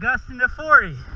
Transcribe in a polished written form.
Gus in the 40.